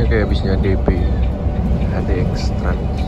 Bisnya kayak bisnya DP HDX Trans.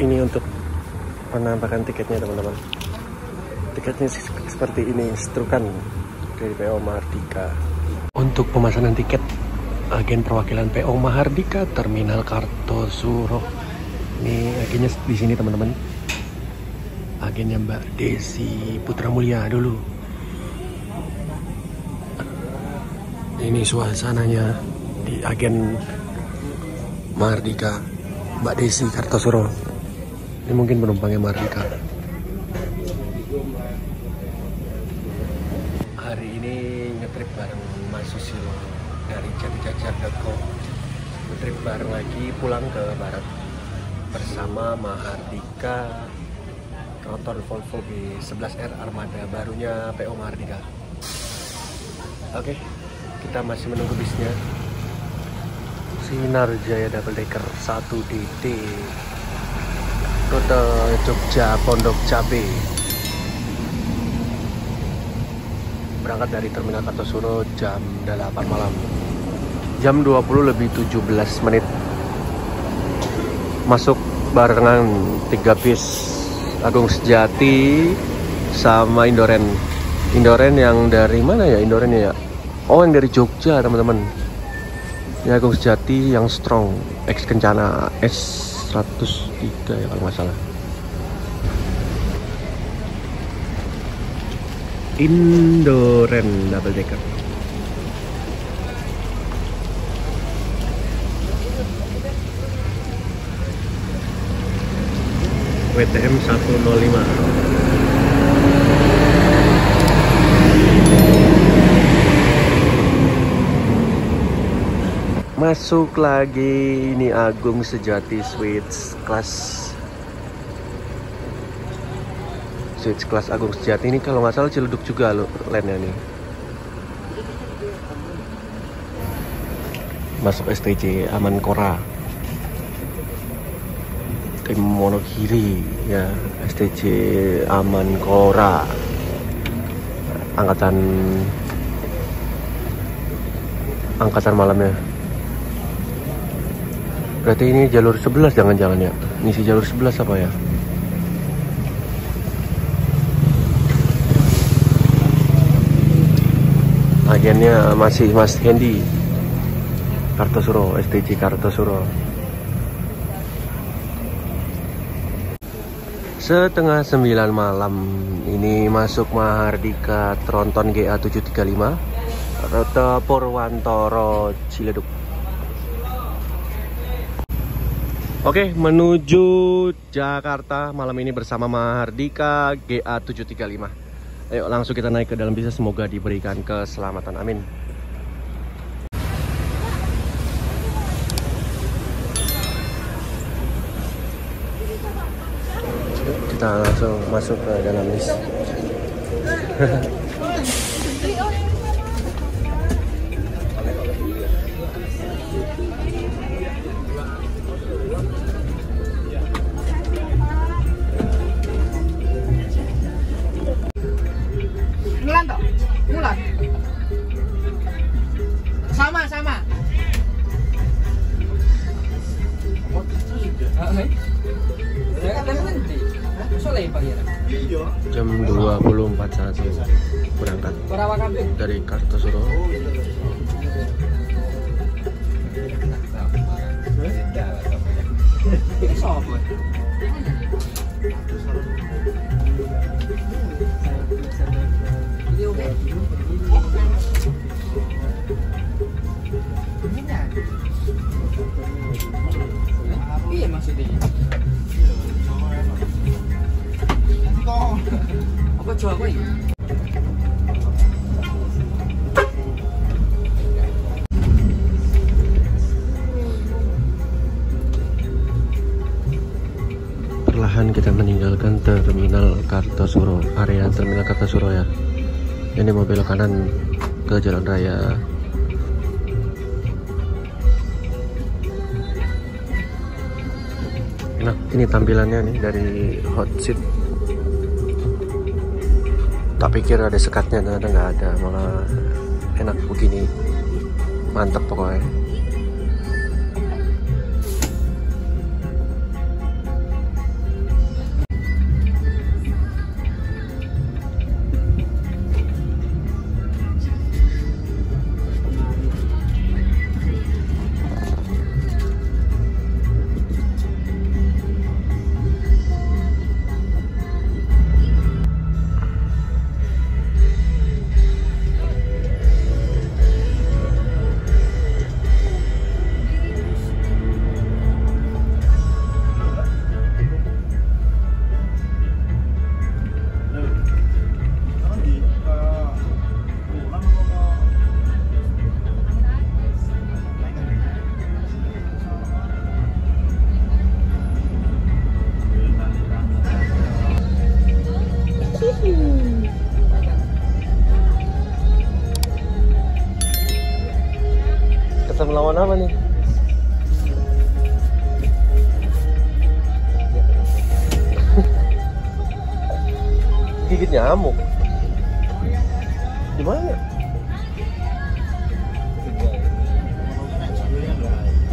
Ini untuk penampakan tiketnya teman-teman. Tiketnya seperti ini, strukan dari PO Mahardika. Untuk pemesanan tiket, agen perwakilan PO Mahardika Terminal Kartosuro. Ini agennya di sini teman-teman. Agennya Mbak Desi Putra Mulia dulu. Ini suasananya di agen Mahardika, Mbak Desi Kartosuro. Ini mungkin penumpangnya Mahardika. Hari ini ngetrip bareng Mas Susilo dari jatijajar.co. Ngetrip bareng lagi pulang ke barat bersama Mahardika Rotor Volvo B11R Armada barunya PO Mahardika. Oke. Kita masih menunggu bisnya Sinar Jaya Double Decker 1DT rute Jogja Pondok Cabe, berangkat dari Terminal Kartosuro jam 8 malam, jam 20:17, masuk barengan 3 bis Agung Sejati sama Indoren. Indoren yang dari mana ya? Indoren ya. Oh, yang dari Jogja teman-teman. Ini Agung Sejati yang strong X Kencana S103 ya kalau nggak salah. Indoren double decker. WTM 105. Masuk lagi, ini Agung Sejati Switch Class Agung Sejati. Ini kalau nggak salah Ciledug juga loh lainnya nih. Masuk STC Aman Kora tim Wonogiri ya, STC Aman Kora angkatan malamnya. Berarti ini jalur 11 jangan-jangan ya. Ngisi jalur 11 apa ya? Agennya masih Mas Hendy Kartosuro, STC Kartosuro. 20:30 malam ini masuk Mahardika Tronton GA735 rute Purwantoro Ciledug. Oke, menuju Jakarta malam ini bersama Mahardika GA735. Ayo langsung kita naik ke dalam bis, semoga diberikan keselamatan, amin. Kita langsung masuk ke dalam bis. Jam 24.01 berangkat dari Kartosuro. Iya maksudnya. Apa jual gue? Perlahan kita meninggalkan terminal Kartosuro, area terminal Kartosuro ya. Ini mobil kanan ke jalan raya. Nah, ini tampilannya nih dari hot seat. Tak pikir ada sekatnya, ternyata nggak ada, malah enak begini, mantap pokoknya. Melawan apa nih? Gigit nyamuk. Gimana?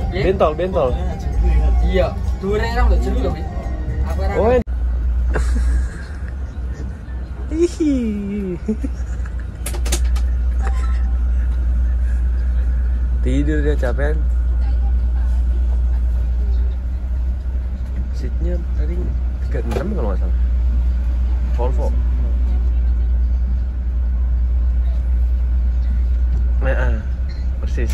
Bentol, bentol. Iya, dua orang loh, jeruk loh. Apa orang? Tidur dia capean. Seatnya tadi 36 kalau nggak salah, Volvo. Nah, persis.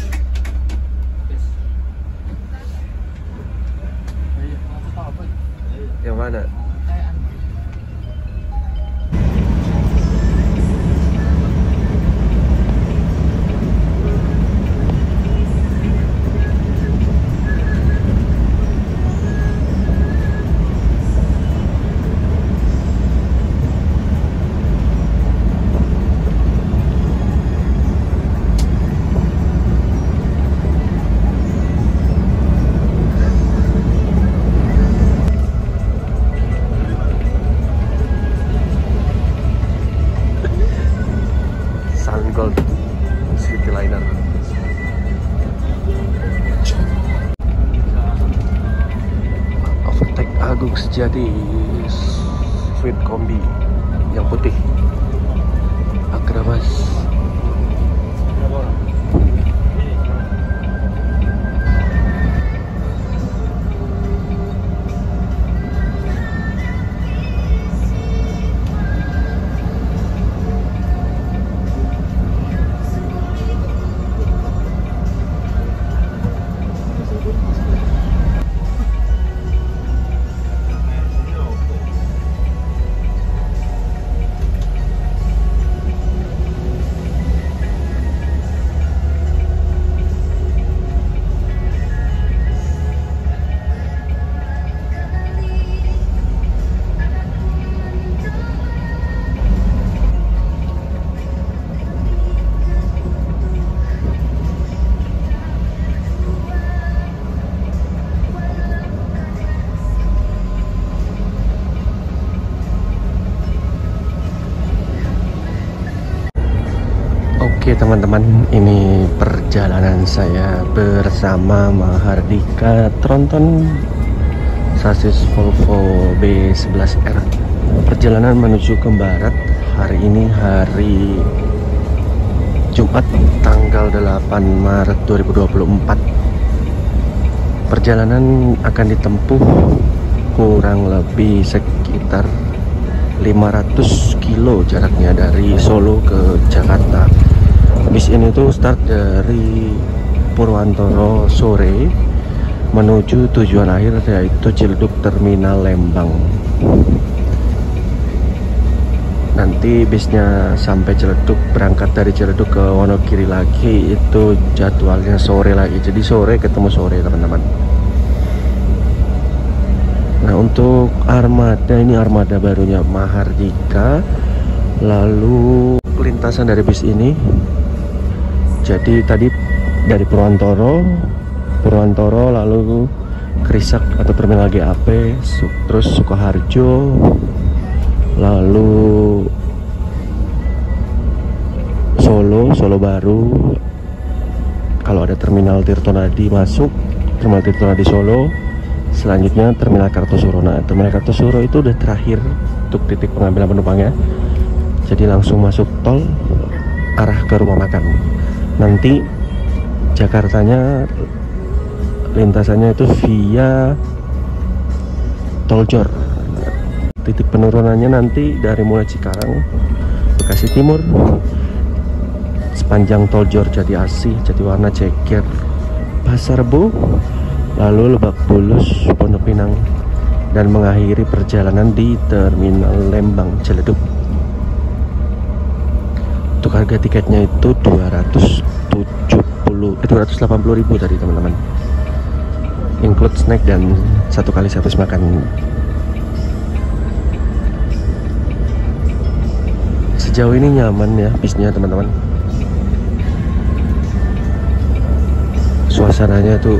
Yang mana? Agung Sejati sweet kombi yang putih Akrabas. teman-teman, ini perjalanan saya bersama Mahardika Tronton sasis Volvo B11R. Perjalanan menuju ke barat. Hari ini hari Jumat tanggal 8 Maret 2024. Perjalanan akan ditempuh kurang lebih sekitar 500 kilo jaraknya dari Solo ke Jakarta. Bis ini tuh start dari Purwantoro sore menuju tujuan akhir, yaitu Ciledug Terminal Lembang. Nanti bisnya sampai Ciledug, berangkat dari Ciledug ke Wonogiri lagi, itu jadwalnya sore lagi. Jadi sore ketemu sore, teman-teman. Nah, untuk armada, ini armada barunya Mahardika. Lalu lintasan dari bis ini, jadi tadi dari Purwantoro lalu Krisak atau terminal GAP, terus Sukoharjo, lalu Solo baru, kalau ada terminal Tirtonadi masuk, terminal Tirtonadi Solo. Selanjutnya terminal Kartosuro. Nah, terminal Kartosuro itu udah terakhir untuk titik pengambilan penumpangnya. Jadi langsung masuk tol arah ke rumah makan. Nanti Jakartanya lintasannya itu via Toljor. Titik penurunannya nanti dari mulai Cikarang, Bekasi Timur, sepanjang Toljor, Jatiasih, Jatiwarna, Ceger, Pasarbo, lalu Lebak Bulus, Pondok Pinang, dan mengakhiri perjalanan di Terminal Lembang Ciledug. Untuk harga tiketnya itu 280.000 tadi, teman-teman, include snack dan satu kali servis makan. Sejauh ini nyaman ya bisnya, teman-teman. Suasananya tuh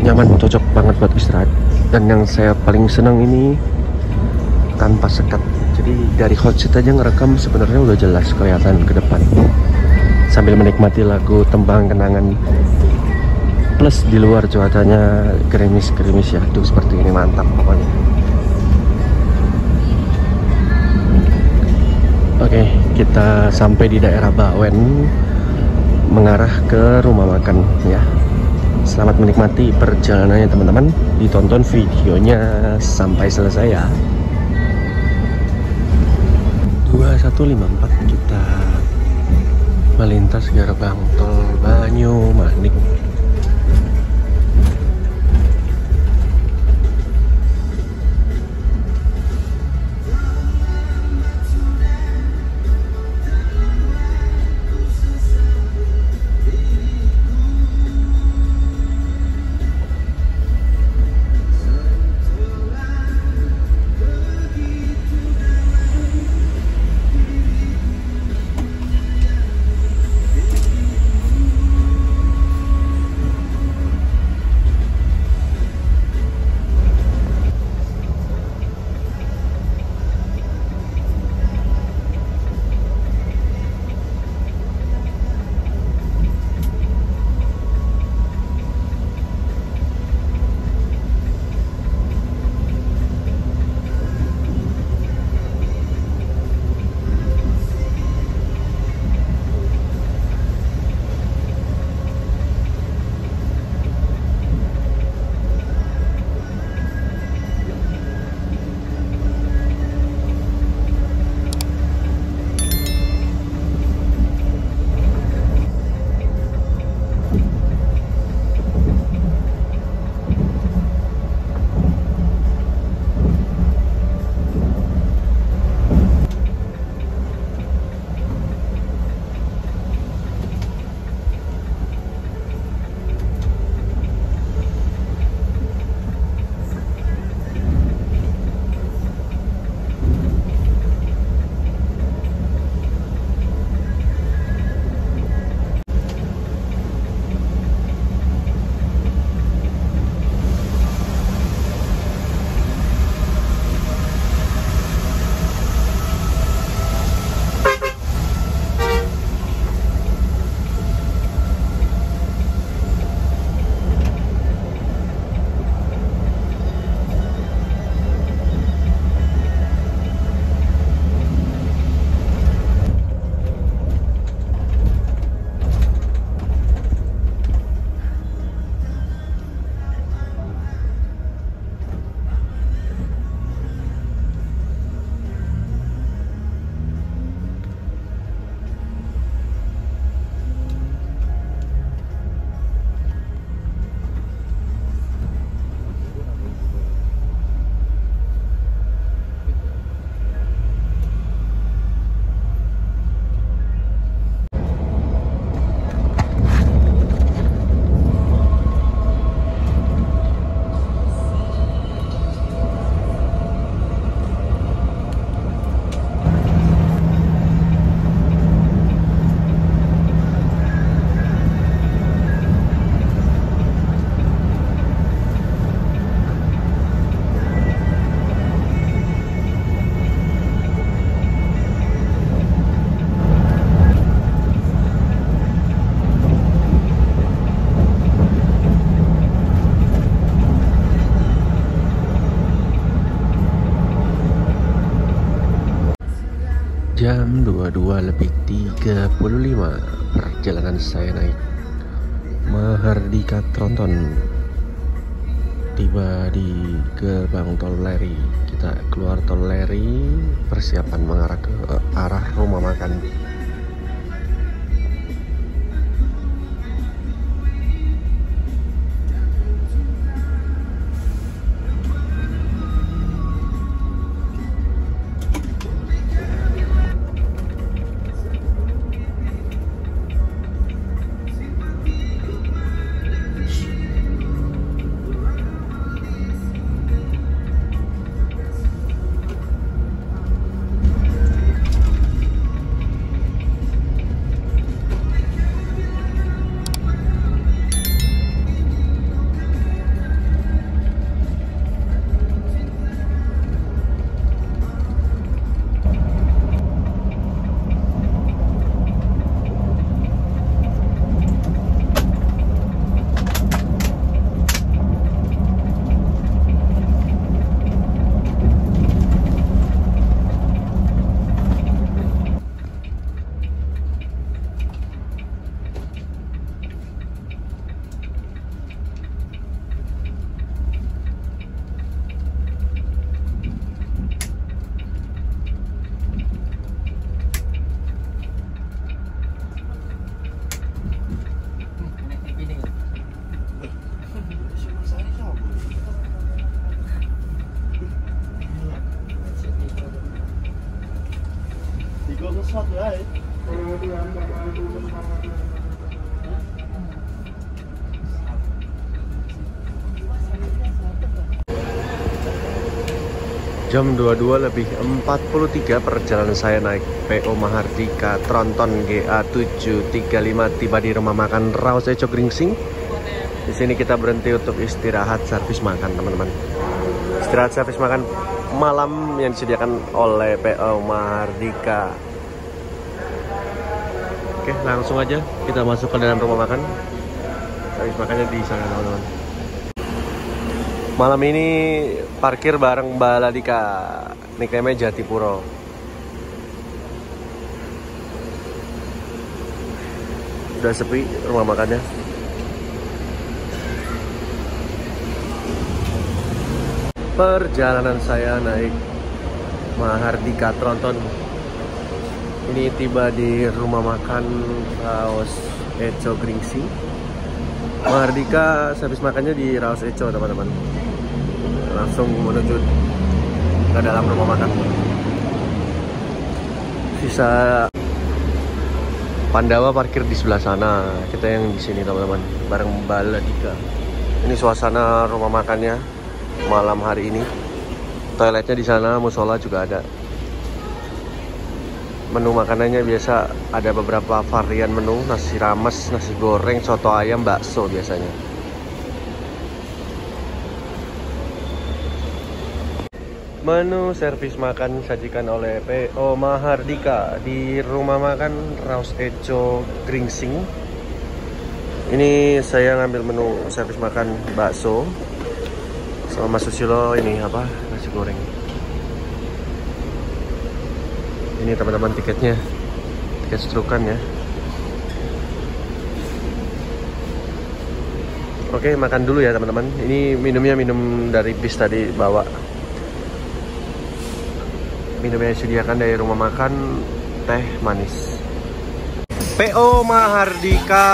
nyaman, cocok banget buat istirahat. Dan yang saya paling senang ini tanpa sekat, jadi dari hot seat aja ngerekam sebenarnya udah jelas kelihatan ke depan, sambil menikmati lagu tembang kenangan, plus di luar cuacanya gerimis ya, tuh seperti ini, mantap pokoknya. Oke, kita sampai di daerah Bawen mengarah ke rumah makan ya. Selamat menikmati perjalanannya, teman-teman. Ditonton videonya sampai selesai ya. 2154 kita melintas gerbang tol Banyu Manik. Jam 22.35, perjalanan saya naik Mahardika Tronton. Tiba di gerbang tol Leri, kita keluar tol Leri, persiapan mengarah ke arah rumah makan. Jam 22.43, perjalanan saya naik PO Mahardika Tronton GA735, tiba di rumah makan Raos Ejo Gringsi. Di sini kita berhenti untuk istirahat servis makan, teman-teman. Istirahat servis makan malam yang disediakan oleh PO Mahardika. Oke, langsung aja kita masuk ke dalam rumah makan. Servis makannya di sana, teman-teman. Malam ini parkir bareng Mbak Ladika, nickname-nya Jatipuro. Udah sepi rumah makannya. Perjalanan saya naik Mahardika Tronton. Ini tiba di rumah makan Raos Ejo Gringsi. Mahardika servis makannya di Raos Ejo, teman-teman. Langsung menuju ke dalam rumah makan. Sisa Pandawa parkir di sebelah sana. Kita yang di sini, teman-teman, bareng Mbak Ladika. Ini suasana rumah makannya malam hari ini. Toiletnya di sana, musola juga ada. Menu makanannya biasa ada beberapa varian menu, nasi rames, nasi goreng, soto ayam, bakso biasanya. Menu servis makan disajikan oleh PO Mahardika di rumah makan Raos Ejo Gringsi. Ini saya ngambil menu servis makan bakso sama susilo, ini apa, nasi goreng. Ini teman-teman tiketnya, tiket strukan ya. Oke, makan dulu ya teman-teman. Ini minumnya minum dari bis tadi bawa. Minum yang disediakan dari rumah makan, teh manis. PO Mahardika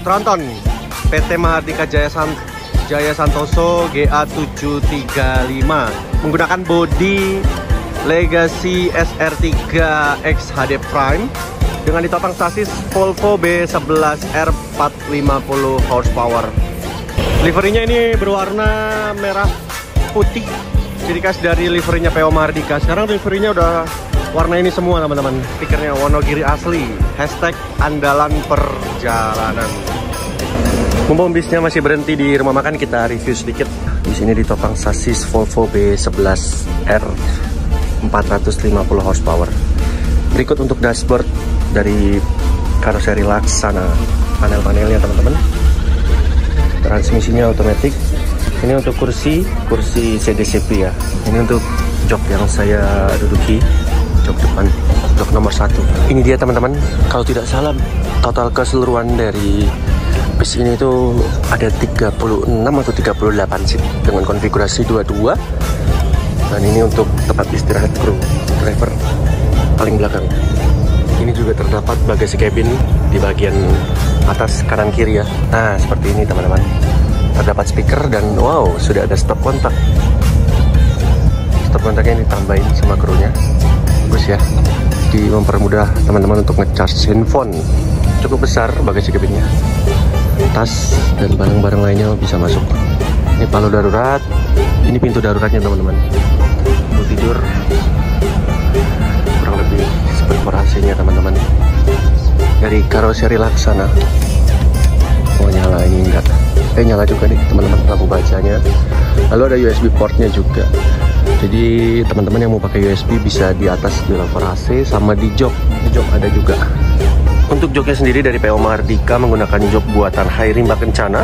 Tronton, PT Mahardika Jaya Santoso GA735 menggunakan bodi Legacy SR-3 XHD Prime dengan ditopang sasis Volvo B11R 450 horsepower. Liverinya ini berwarna merah putih, ciri khas dari liverinya PO Mahardika. Sekarang liverinya udah warna ini semua, teman-teman. Stikernya Wonogiri asli, hashtag andalan perjalanan. Mumpung bisnya masih berhenti di rumah makan, kita review sedikit. Di sini ditopang sasis Volvo B11R 450 horsepower. Berikut untuk dashboard dari karoseri Laksana, panel-panelnya teman-teman. Transmisinya otomatis. Ini untuk kursi CDCP ya. Ini untuk jok yang saya duduki, jok depan. blok nomor 1. Ini dia teman-teman, kalau tidak salah total keseluruhan dari bus ini itu ada 36 atau 38 seat dengan konfigurasi 22. Dan ini untuk tempat istirahat kru, driver paling belakang. Ini juga terdapat bagasi cabin di bagian atas kanan kiri ya. Nah, seperti ini teman-teman. Terdapat speaker dan wow, sudah ada stop kontak. Stop kontaknya ditambahin sama krunya. Bagus ya. Jadi mempermudah teman-teman untuk ngecharge handphone. Cukup besar bagasi cabinnya. Tas dan barang-barang lainnya bisa masuk. Ini palu darurat. Ini pintu daruratnya teman-teman. Mau tidur. Kurang lebih perforasinya teman-teman. Dari karoseri Laksana. Oh nyala ini enggak. Nyala juga nih teman-teman lampu bacanya. Lalu ada USB portnya juga. Jadi teman-teman yang mau pakai USB bisa di atas di lover AC sama di jok. Di jok ada juga. Untuk joknya sendiri dari PO Mahardika menggunakan jok buatan high rim Kencana.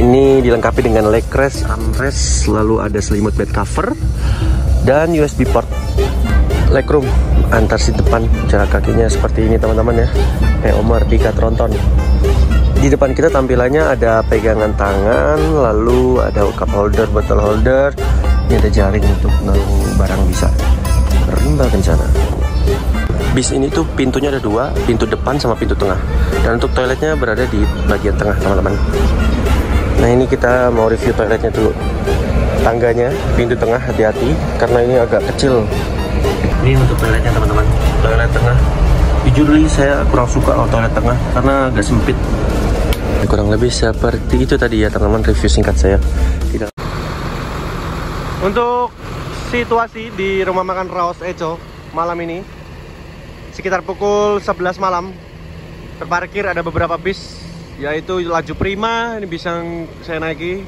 Ini dilengkapi dengan leg rest, armrest, lalu ada selimut bed cover dan USB port. Legroom antar si depan, jarak kakinya seperti ini teman-teman ya. PO Mahardika Tronton. Di depan kita tampilannya ada pegangan tangan, lalu ada cup holder, bottle holder. Ini ada jaring untuk naruh barang bisa. Rimba Kencana. Bis ini tuh pintunya ada dua, pintu depan sama pintu tengah. Dan untuk toiletnya berada di bagian tengah teman-teman. Nah ini kita mau review toiletnya dulu. Tangganya, pintu tengah hati-hati karena ini agak kecil. Ini untuk toiletnya teman-teman, toilet tengah. Jujur saya kurang suka kalau toilet tengah karena agak sempit. Kurang lebih seperti itu tadi ya teman-teman review singkat saya. Tidak. Untuk situasi di rumah makan Raos Ejo malam ini sekitar pukul 11 malam terparkir ada beberapa bis, yaitu Laju Prima, ini bis yang saya naiki,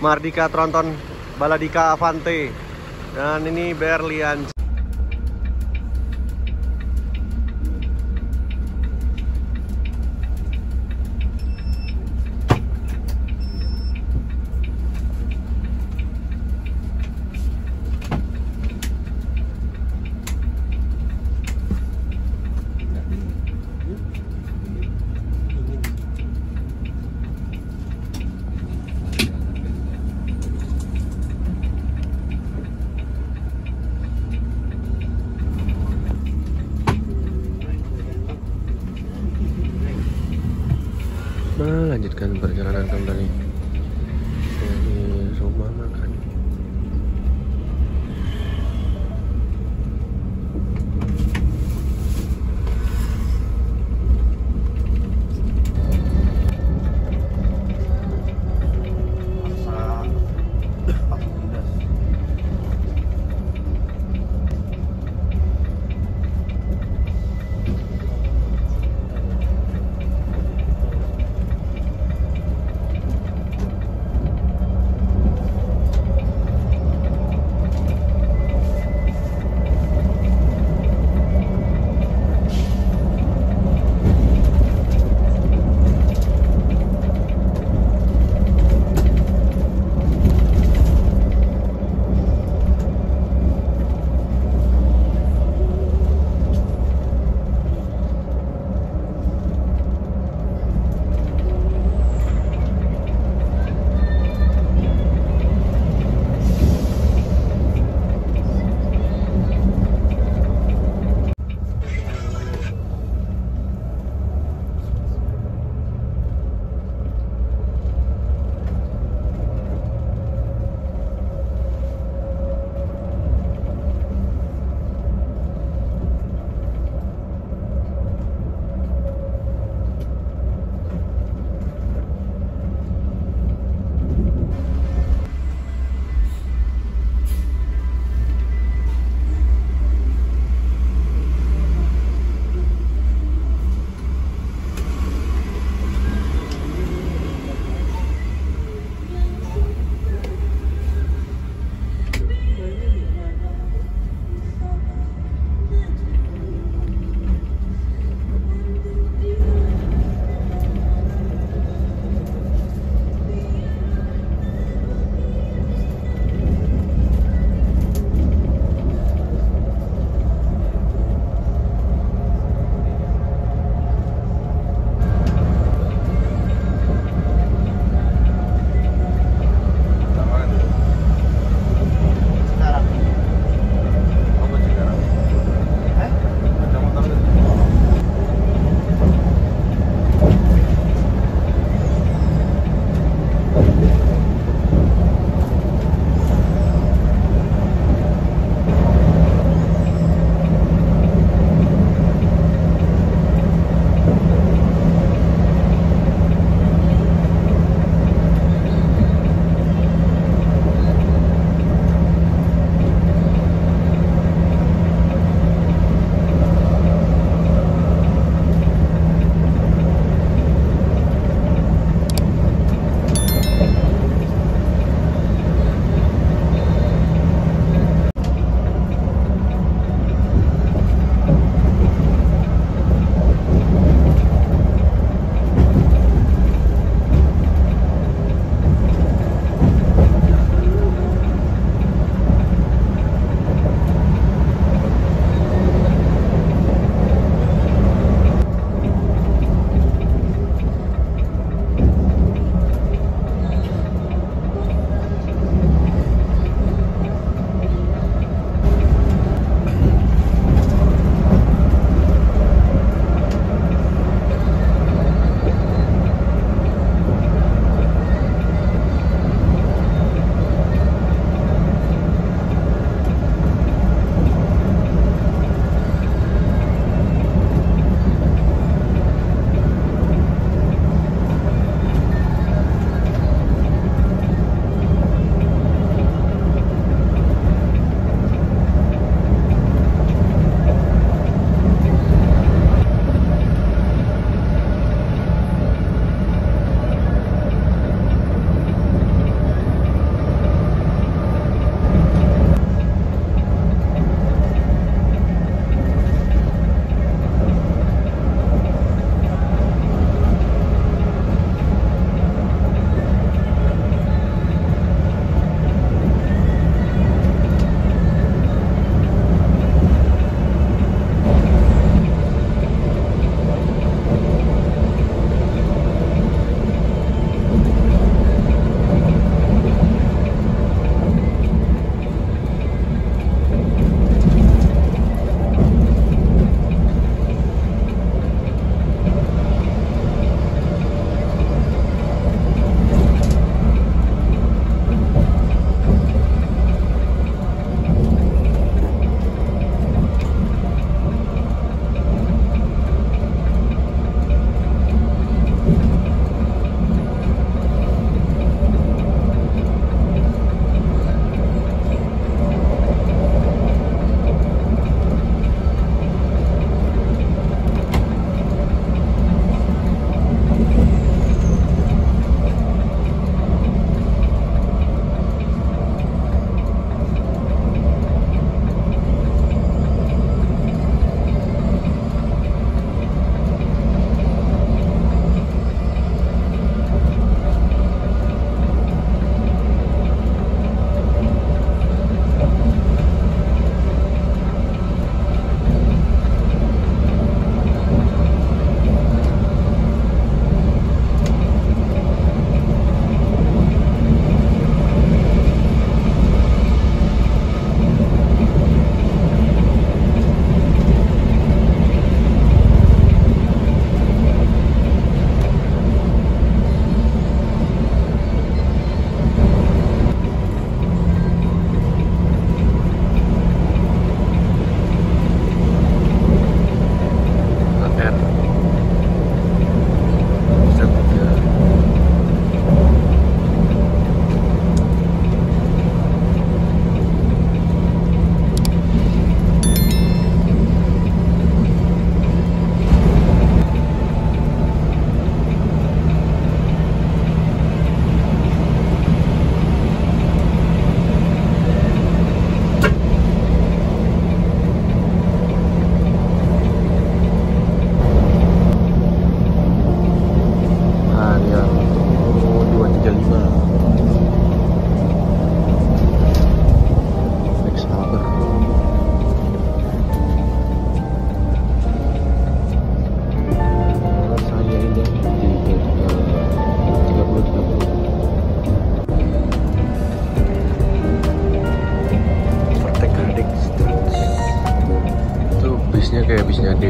Mahardika Tronton, Baladika Avante, dan ini Berlian. Lanjutkan perjalanan kembali dari rumah makan.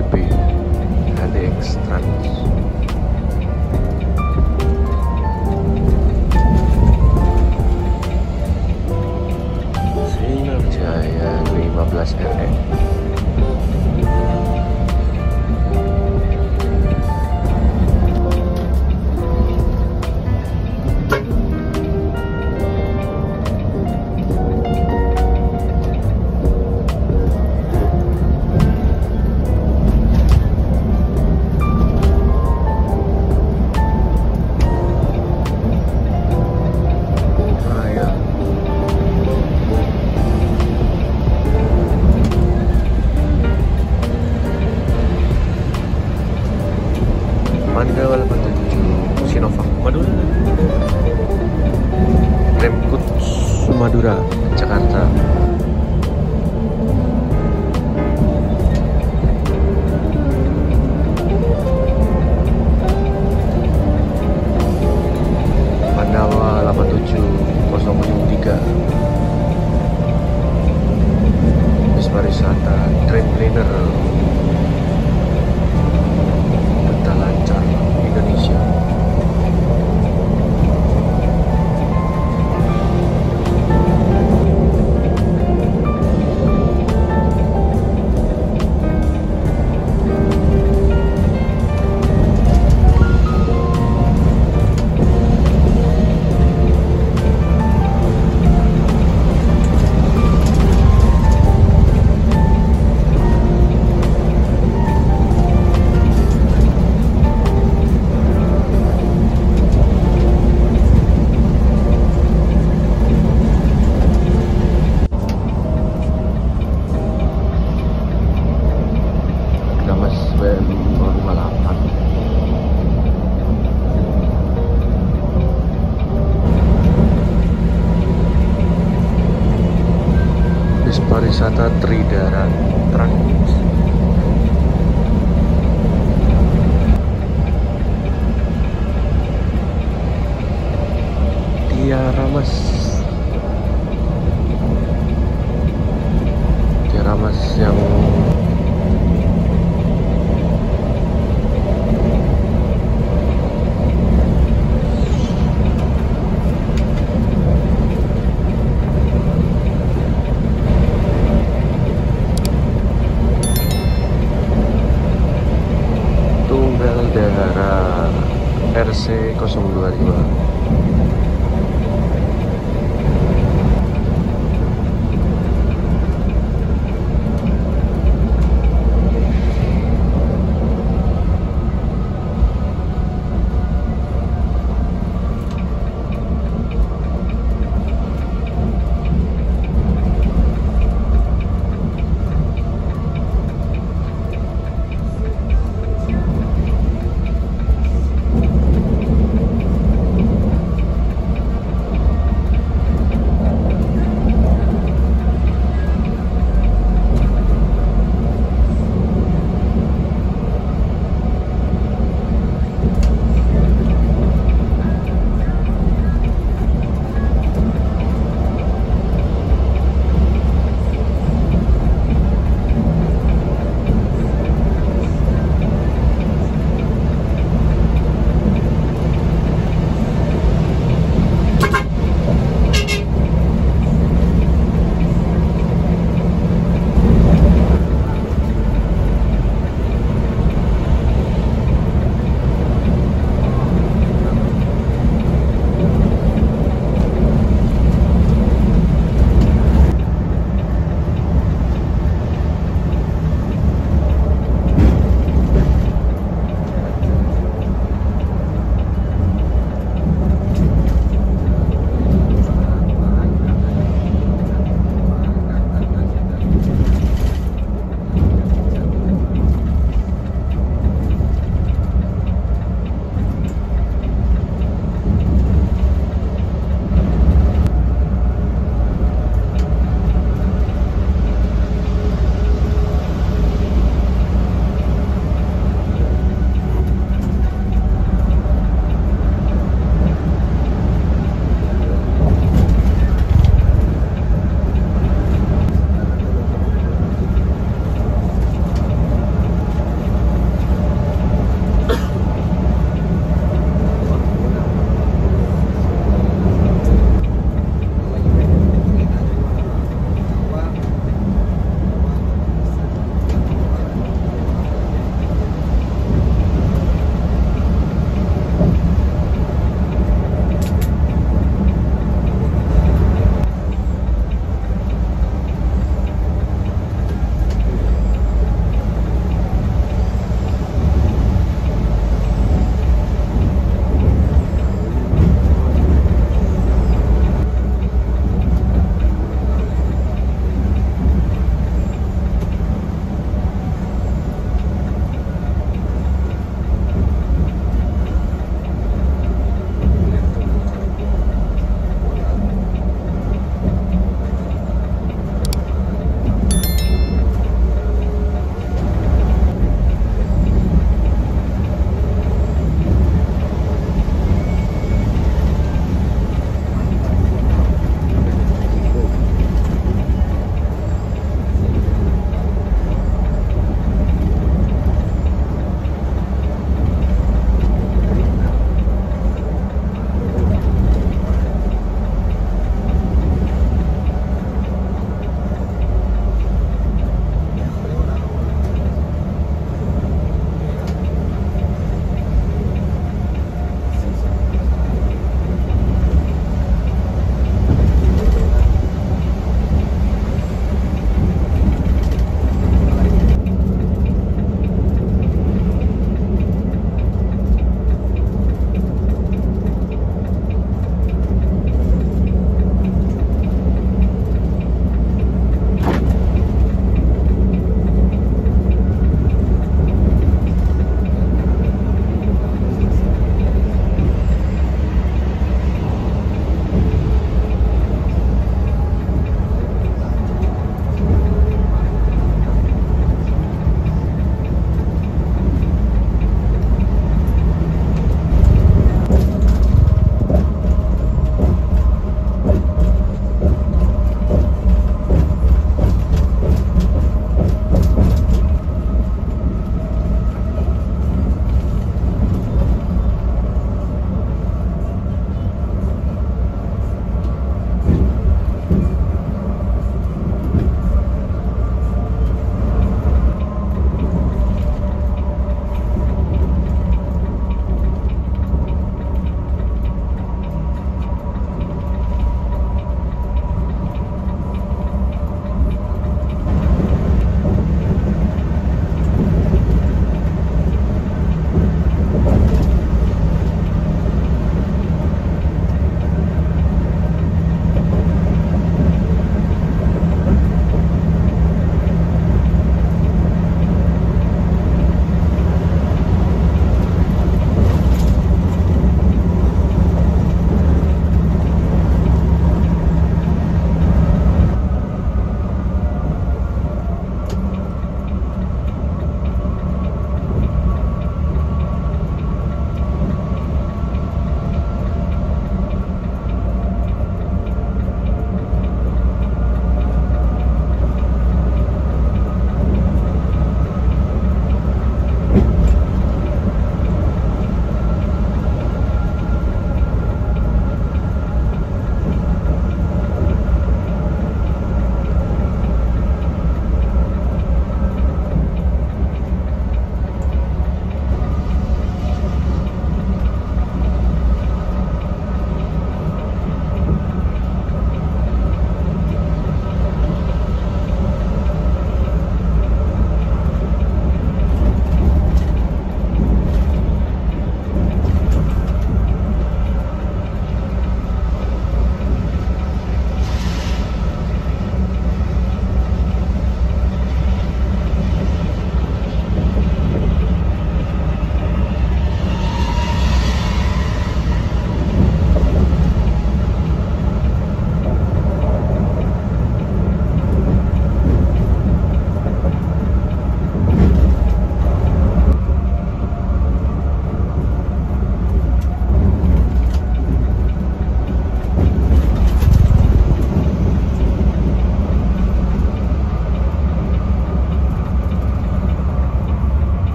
PP HDX Trans. Sinar Jaya W15R. Wisata Tridara Trans. Tiara Mas yang C025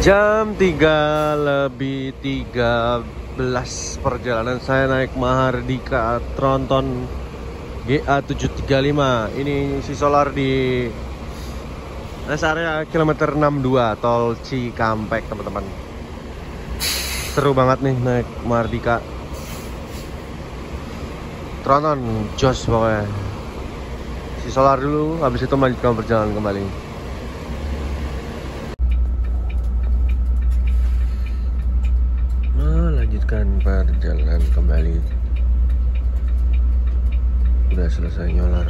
Jam 3:13 perjalanan saya naik Mahardika Tronton GA735. Ini si solar di rest area kilometer 62 tol Cikampek, teman-teman. Seru banget nih naik Mahardika Tronton, jos pokoknya. Si solar dulu, habis itu melanjutkan perjalanan kembali. Perjalanan kembali, udah selesai nyolar.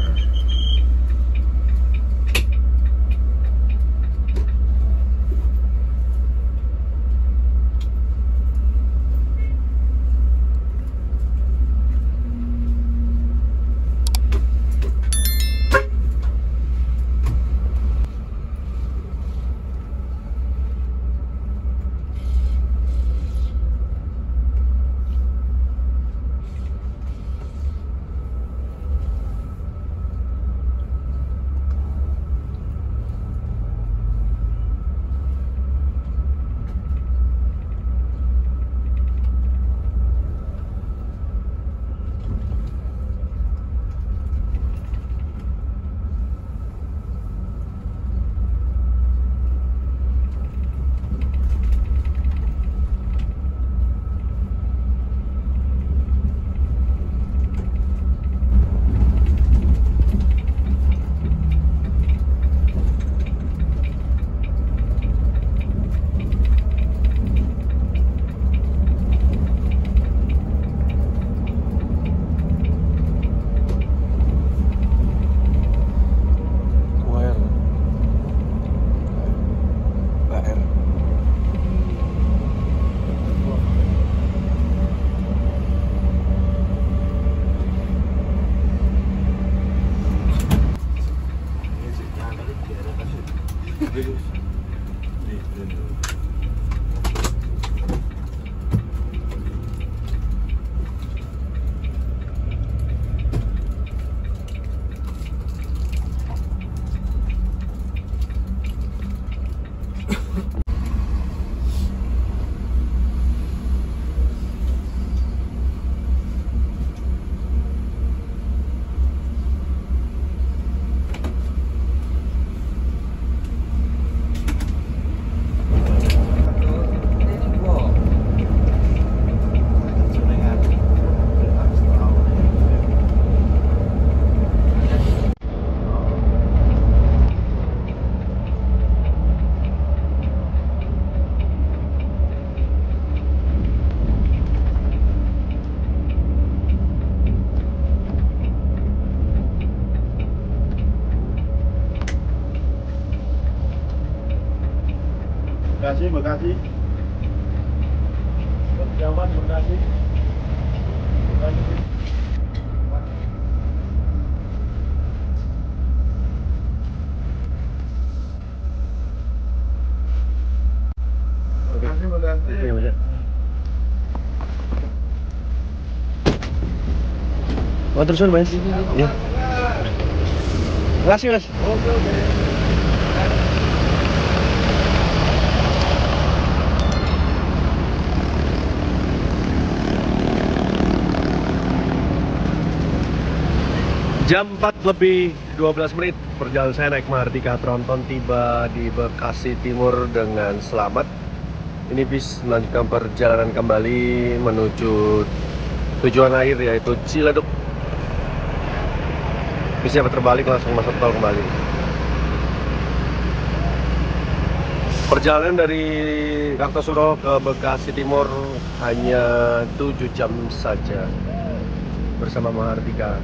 Bekasi, Jawa, Bekasi. Oh, terus Mas. Ya. Makasih, Mas. Oke. Jam 4:12 perjalanan saya naik Mahardika Tronton tiba di Bekasi Timur dengan selamat. Ini bis melanjutkan perjalanan kembali menuju tujuan akhir, yaitu Ciledug. Bisnya terbalik langsung masuk tol kembali. Perjalanan dari Kartosuro ke Bekasi Timur hanya 7 jam saja bersama Mahardika.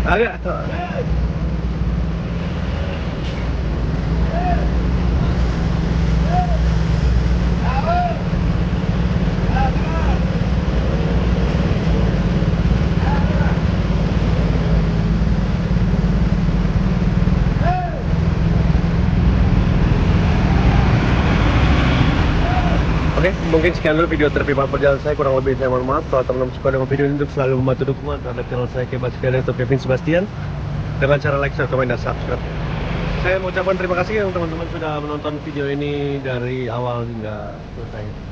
Agak Oke, mungkin sekian dulu video terpipa perjalanan saya. Kurang lebih saya mohon maaf. Kalau teman-teman suka dengan video ini, untuk selalu membantu dukungan terhadap channel saya, Kevin Sebastian, dengan cara like, share, komen, dan subscribe. Saya mengucapkan terima kasih ya teman-teman sudah menonton video ini dari awal hingga selesai.